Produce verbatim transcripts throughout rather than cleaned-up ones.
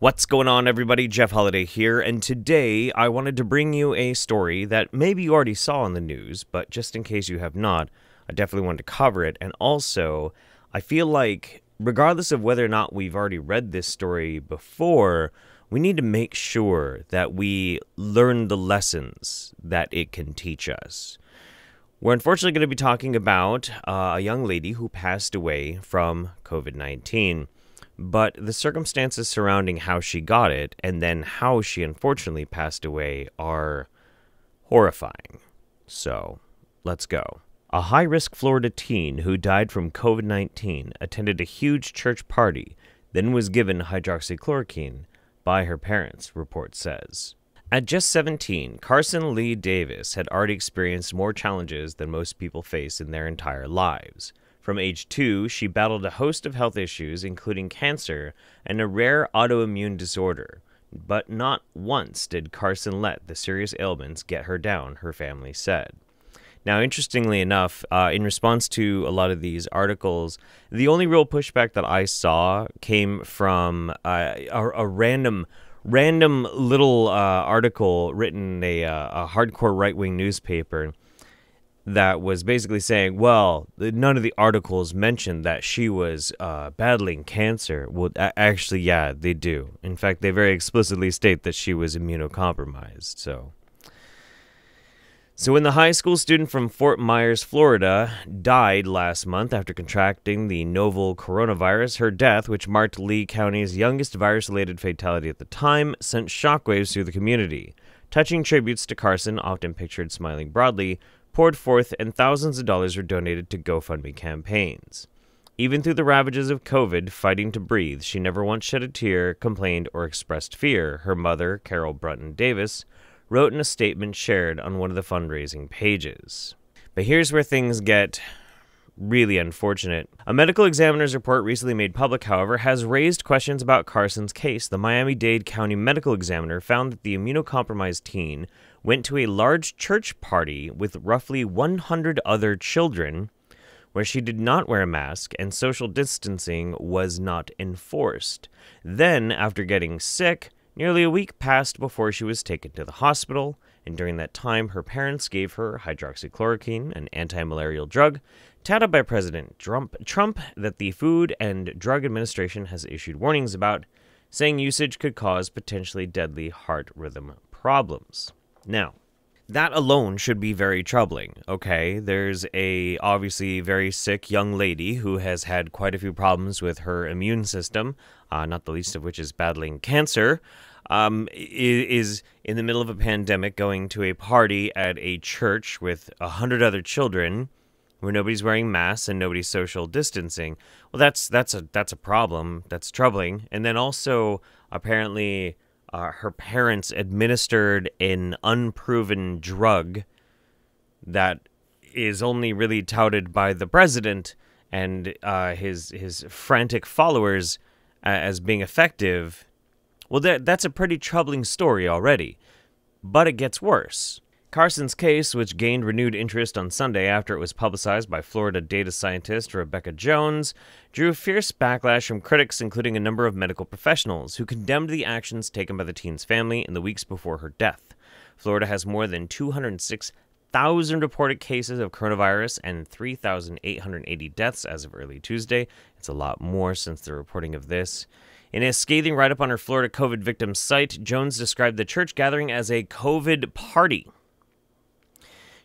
What's going on, everybody? Jeff Holiday here, and today I wanted to bring you a story that maybe you already saw in the news, but just in case you have not, I definitely wanted to cover it. And also, I feel like, regardless of whether or not we've already read this story before, we need to make sure that we learn the lessons that it can teach us. We're unfortunately going to be talking about uh, a young lady who passed away from COVID nineteen. But the circumstances surrounding how she got it and then how she unfortunately passed away are horrifying. So, let's go. A high-risk Florida teen who died from COVID nineteen attended a huge church party, then was given hydroxychloroquine by her parents, report says. At just seventeen, Carsyn Lee Davis had already experienced more challenges than most people face in their entire lives. From age two, she battled a host of health issues, including cancer and a rare autoimmune disorder. But not once did Carsyn let the serious ailments get her down, her family said. Now, interestingly enough, uh, in response to a lot of these articles, the only real pushback that I saw came from uh, a, a random random little uh, article written in a, uh, a hardcore right-wing newspaper that was basically saying, well, none of the articles mentioned that she was uh, battling cancer. Well, actually, yeah, they do. In fact, they very explicitly state that she was immunocompromised. So, so when the high school student from Fort Myers, Florida, died last month after contracting the novel coronavirus, her death, which marked Lee County's youngest virus-related fatality at the time, sent shockwaves through the community. Touching tributes to Carsyn, often pictured smiling broadly, poured forth, and thousands of dollars were donated to GoFundMe campaigns. Even through the ravages of COVID, fighting to breathe, she never once shed a tear, complained, or expressed fear, her mother, Carol Brunton Davis, wrote in a statement shared on one of the fundraising pages. But here's where things get really unfortunate. A medical examiner's report recently made public, however, has raised questions about Carsyn's case. The Miami-Dade County medical examiner found that the immunocompromised teen went to a large church party with roughly one hundred other children where she did not wear a mask and social distancing was not enforced. Then, after getting sick, nearly a week passed before she was taken to the hospital, and during that time, her parents gave her hydroxychloroquine, an anti-malarial drug, touted by President Trump, Trump that the Food and Drug Administration has issued warnings about, saying usage could cause potentially deadly heart rhythm problems. Now, that alone should be very troubling, okay? There's a obviously very sick young lady who has had quite a few problems with her immune system, uh, not the least of which is battling cancer, um, is in the middle of a pandemic going to a party at a church with a hundred other children where nobody's wearing masks and nobody's social distancing. Well, that's, that's, a, that's a problem. That's troubling. And then also, apparently, Uh, her parents administered an unproven drug that is only really touted by the president and uh, his his frantic followers as being effective. Well, that, that's a pretty troubling story already, but it gets worse. Carsyn's case, which gained renewed interest on Sunday after it was publicized by Florida data scientist Rebecca Jones, drew fierce backlash from critics, including a number of medical professionals, who condemned the actions taken by the teen's family in the weeks before her death. Florida has more than two hundred six thousand reported cases of coronavirus and three thousand eight hundred eighty deaths as of early Tuesday. It's a lot more since the reporting of this. In a scathing write-up on her Florida COVID victim site, Jones described the church gathering as a COVID party.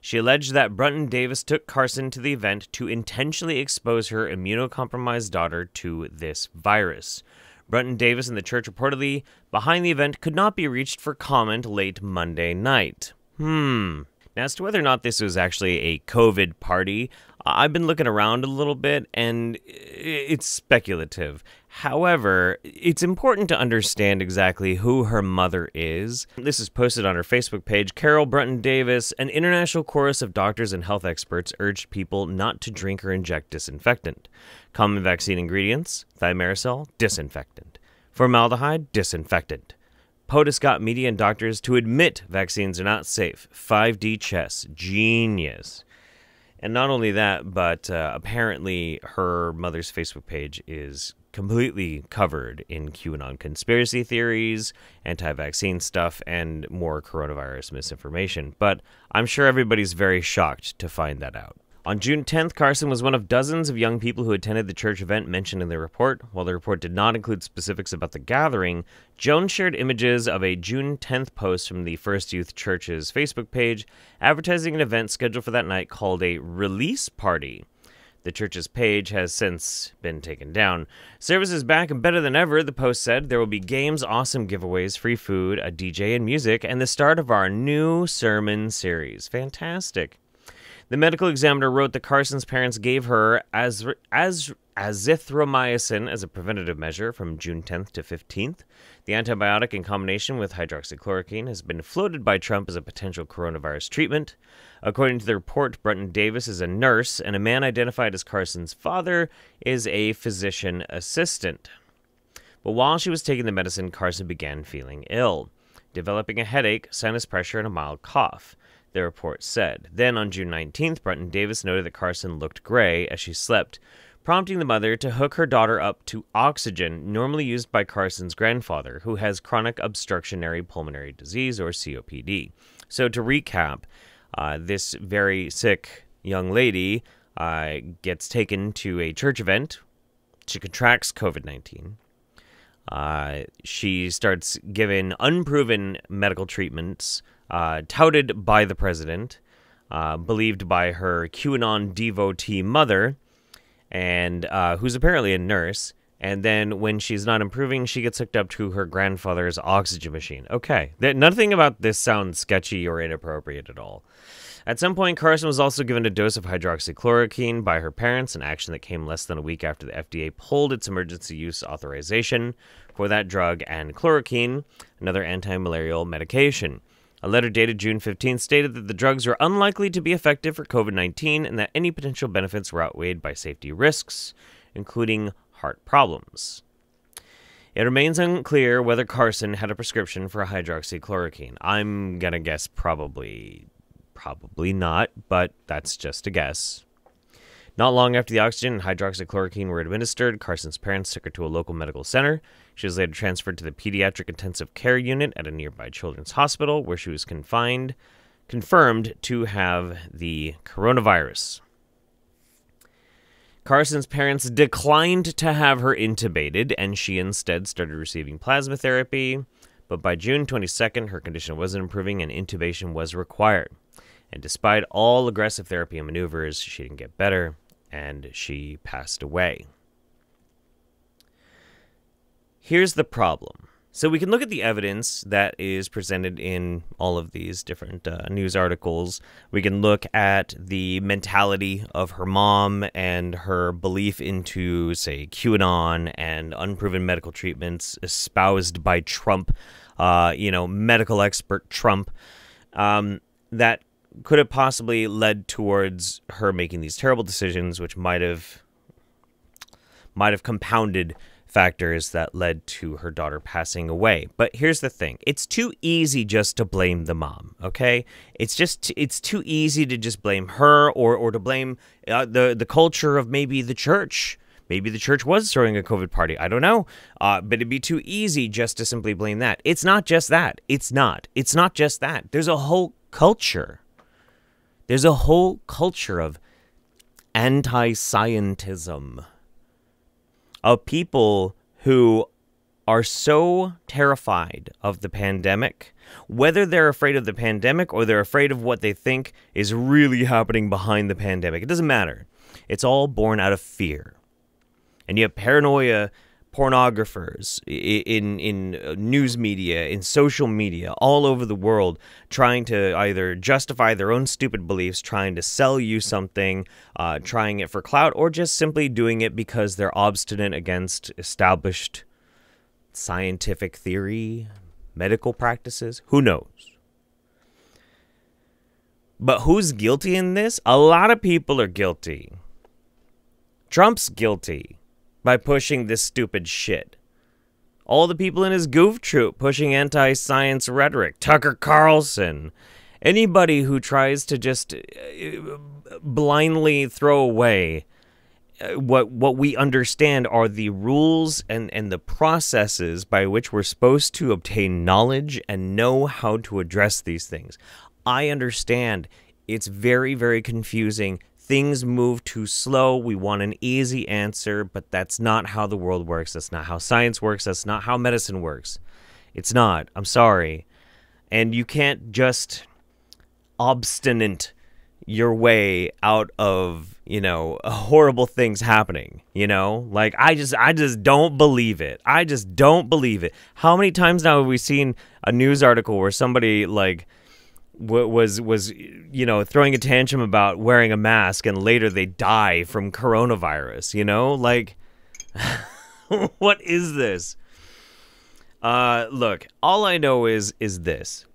She alleged that Brunton Davis took Carsyn to the event to intentionally expose her immunocompromised daughter to this virus. Brunton Davis and the church reportedly behind the event could not be reached for comment late Monday night. Hmm. Now, as to whether or not this was actually a COVID party, I've been looking around a little bit, and it's speculative. However, it's important to understand exactly who her mother is. This is posted on her Facebook page. Carol Brunton Davis, an international chorus of doctors and health experts, urged people not to drink or inject disinfectant. Common vaccine ingredients: thimerosal, disinfectant; formaldehyde, disinfectant. POTUS got media and doctors to admit vaccines are not safe. five D chess. Genius. And not only that, but uh, apparently her mother's Facebook page is completely covered in QAnon conspiracy theories, anti-vaccine stuff, and more coronavirus misinformation. But I'm sure everybody's very shocked to find that out. On June tenth, Carsyn was one of dozens of young people who attended the church event mentioned in the report. While the report did not include specifics about the gathering, Jones shared images of a June tenth post from the First Youth Church's Facebook page advertising an event scheduled for that night called a release party. The church's page has since been taken down. Service is back and better than ever, the post said. There will be games, awesome giveaways, free food, a D J and music, and the start of our new sermon series. Fantastic. The medical examiner wrote that Carsyn's parents gave her az az azithromycin as a preventative measure from June tenth to fifteenth. The antibiotic in combination with hydroxychloroquine has been floated by Trump as a potential coronavirus treatment. According to the report, Brunton Davis is a nurse, and a man identified as Carsyn's father is a physician assistant. But while she was taking the medicine, Carsyn began feeling ill, developing a headache, sinus pressure, and a mild cough, the report said. Then on June nineteenth, Brunton Davis noted that Carsyn looked gray as she slept, prompting the mother to hook her daughter up to oxygen normally used by Carsyn's grandfather, who has chronic obstructionary pulmonary disease, or C O P D. So to recap, uh, this very sick young lady uh, gets taken to a church event. She contracts COVID nineteen. Uh, she starts given unproven medical treatments, Uh, touted by the president, uh, believed by her QAnon devotee mother, and uh, who's apparently a nurse. And then when she's not improving, she gets hooked up to her grandfather's oxygen machine. Okay, there, nothing about this sounds sketchy or inappropriate at all. At some point, Carsyn was also given a dose of hydroxychloroquine by her parents, an action that came less than a week after the F D A pulled its emergency use authorization for that drug and chloroquine, another anti-malarial medication. A letter dated June fifteenth stated that the drugs were unlikely to be effective for COVID nineteen and that any potential benefits were outweighed by safety risks, including heart problems. It remains unclear whether Carsyn had a prescription for hydroxychloroquine. I'm gonna guess probably, probably not, but that's just a guess. Not long after the oxygen and hydroxychloroquine were administered, Carsyn's parents took her to a local medical center. She was later transferred to the pediatric intensive care unit at a nearby children's hospital, where she was confined, confirmed to have the coronavirus. Carsyn's parents declined to have her intubated, and she instead started receiving plasma therapy. But by June twenty-second, her condition wasn't improving and intubation was required. And despite all aggressive therapy and maneuvers, she didn't get better, and she passed away. Here's the problem. So we can look at the evidence that is presented in all of these different uh, news articles. We can look at the mentality of her mom and her belief into, say, QAnon and unproven medical treatments espoused by Trump, uh, you know, medical expert Trump, um, that could have possibly led towards her making these terrible decisions, which might have might have compounded factors that led to her daughter passing away. But here's the thing. It's too easy just to blame the mom, okay? It's just it's too easy to just blame her or or to blame uh, the the culture of maybe the church. Maybe the church was throwing a COVID party. I don't know. Uh, but it'd be too easy just to simply blame that. It's not just that. It's not. It's not just that. There's a whole culture. There's a whole culture of anti-scientism, of people who are so terrified of the pandemic, whether they're afraid of the pandemic or they're afraid of what they think is really happening behind the pandemic. It doesn't matter. It's all born out of fear. And you have paranoia pornographers in in news media, in social media, all over the world, trying to either justify their own stupid beliefs, trying to sell you something, uh, trying it for clout, or just simply doing it because they're obstinate against established scientific theory, medical practices. Who knows? But who's guilty in this? A lot of people are guilty. Trump's guilty by pushing this stupid shit. All the people in his goof troop pushing anti-science rhetoric. Tucker Carlson. Anybody who tries to just blindly throw away what what we understand are the rules and, and the processes by which we're supposed to obtain knowledge and know how to address these things. I understand it's very, very confusing. Things move too slow. We want an easy answer, but that's not how the world works. That's not how science works. That's not how medicine works. It's not. I'm sorry. And you can't just obstinate your way out of, you know, horrible things happening, you know? Like, I just, I just don't believe it. I just don't believe it. How many times now have we seen a news article where somebody, like, was was you know, throwing a tantrum about wearing a mask and later they die from coronavirus, you know? Like, what is this? Uh look, all I know is is this.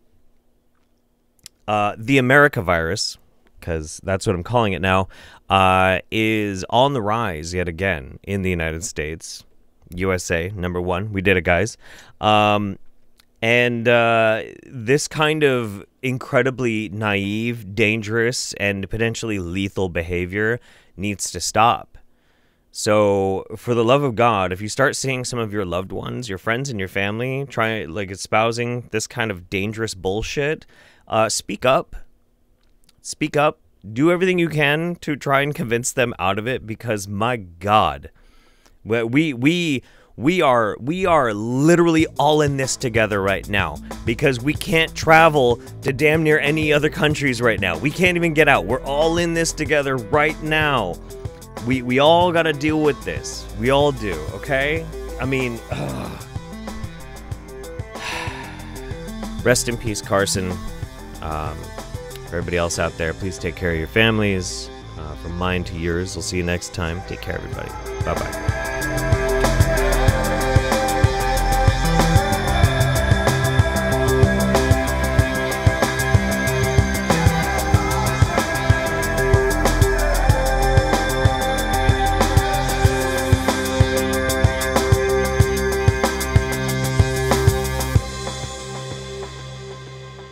Uh the America virus, because that's what I'm calling it now, uh is on the rise yet again in the United States. U S A, number one. We did it, guys. Um And uh, this kind of incredibly naive, dangerous, and potentially lethal behavior needs to stop. So, for the love of God, if you start seeing some of your loved ones, your friends and your family, try, like, espousing this kind of dangerous bullshit, uh, speak up. Speak up. Do everything you can to try and convince them out of it, because, my God, we... we We are we are literally all in this together right now, because we can't travel to damn near any other countries right now. We can't even get out. We're all in this together right now. We we all gotta deal with this. We all do, okay? I mean, ugh. Rest in peace, Carsyn. Um, for everybody else out there, please take care of your families. Uh, from mine to yours. We'll see you next time. Take care, everybody. Bye-bye.